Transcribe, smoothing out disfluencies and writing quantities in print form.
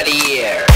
of the year.